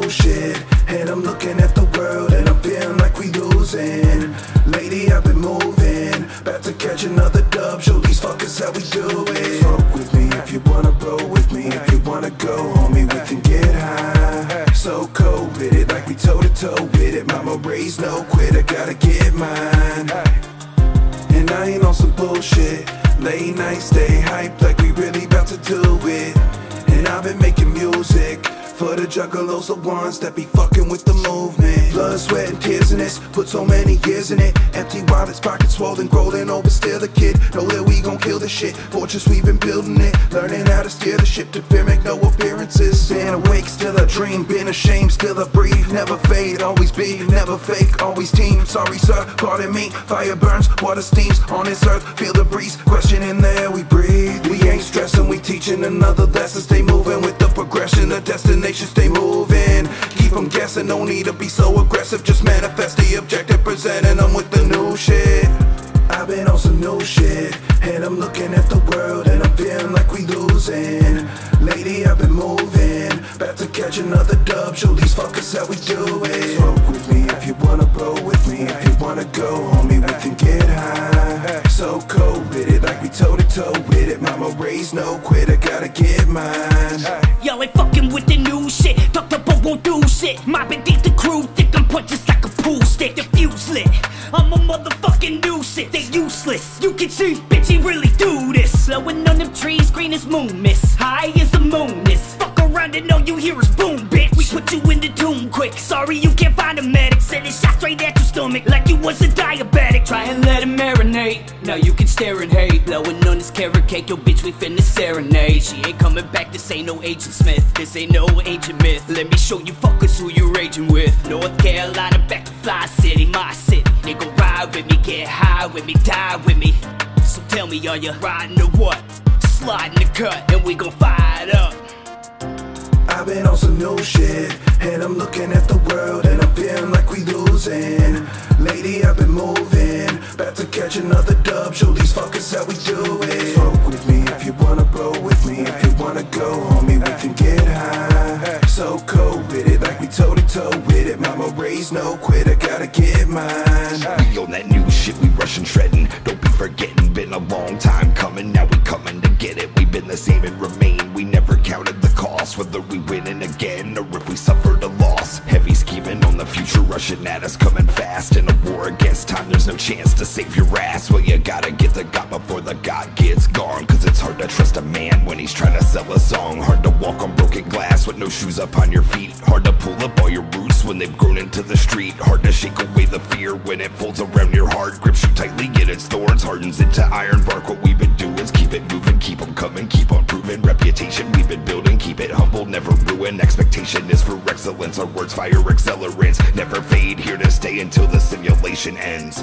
new shit. And I'm looking at the world and I'm feeling like we losing. Lady, I've been moving, about to catch another dub. Show these fuckers how we do it. Smoke with me if you wanna roll with me. If you wanna go, homie, we can get high. So cold with it, like we toe to toe with it. Mama raised no quit, I gotta get mine. And I ain't on some bullshit. Late night, stay hype like we really about to do it. And I've been making music for the juggalos, the ones that be fucking with the movement. Blood, sweat, and tears in this, put so many years in it. Empty wallets, pockets swollen, growing old but still a kid. Know that we gon' kill this shit, fortress we've been building it. Learning how to steer the ship to fear, make no appearances. Been awake, still a dream, been ashamed, still a breathe. Never fade, always be, never fake, always team. Sorry sir, pardon me, fire burns, water steams. On this earth, feel the breeze, question in the air we breathe. We ain't stressing, we teaching another lesson. Stay moving with the progression, the destination. Stay moving, keep them guessing. No need to be so aggressive, just manifest the objective, presenting them with the new shit. I've been on some new shit, and I'm looking at the world and I'm feeling like we losing. Lady, I've been moving, about to catch another dub. Show these fuckers how we do it. Smoke with me if you wanna roll with me. If you wanna go, homie, we can get high. So cold with it, like we toe to toe with it. Mama raised no quit, I gotta get mine. Y'all ain't fucking with the new shit. Dr. Bo won't do shit. My beneath the crew, think I'm punching like a pool stick. The fuse lit, I'm a motherfucking nuisance. They useless, you can see, bitch, he really do this. Blowing on them trees, green as moon mist. High as the moon is. Fuck around and all you hear is boom, bitch. We put you in the tomb quick. Sorry you can't find a medic. Send a shot straight at your stomach like you was a diabetic. Try and let it marinate, now you can stare and hate. Blowing on this carrot cake, yo bitch, we finna serenade. She ain't coming back, this ain't no Agent Smith. This ain't no ancient myth. Let me show you fuckers who you raging with. North Carolina, back to Fly City, my city. Nigga, ride with me, get high with me, die with me. So tell me, are you riding or what? Slide in the cut, and we gon' fire it up. I've been on some new shit, and I'm looking at the world, and I'm feeling like we losing. Lady, I've been moving, about to catch another dub. Show these fuckers how we do it. Smoke with me if you wanna roll with me. If you wanna go, homie, we can get high. So cold with it, like we toe to toe with it. Mama raised no quit, I gotta get mine. We on that new shit, we rushing, shredding. Don't be forgetting, been a long time coming. Now we coming to get it. We've been the same and remain. We never counted the cost, whether we winning again or if we suffered a loss. Heavy scheming on the future, rushing at us, coming fast. In a war against time, there's no chance to save your ass. Well, you gotta get the God before the God gets gone. Cause it's hard to trust a man when he's trying to sell a song. Hard to walk on broken glass with no shoes up on your feet. Hard to pull up all your roots when they've grown into the street. Hard to shake away the fear when it folds around your heart. Grips you tightly, get its thorns, hardens into iron bark. What we've been doing is keep it moving, keep them coming, keep on proving. Reputation we've been building, keep it humble, never ruin. Expectation is for excellence. Our words fire accelerants, never fade, here to stay until the simulation ends.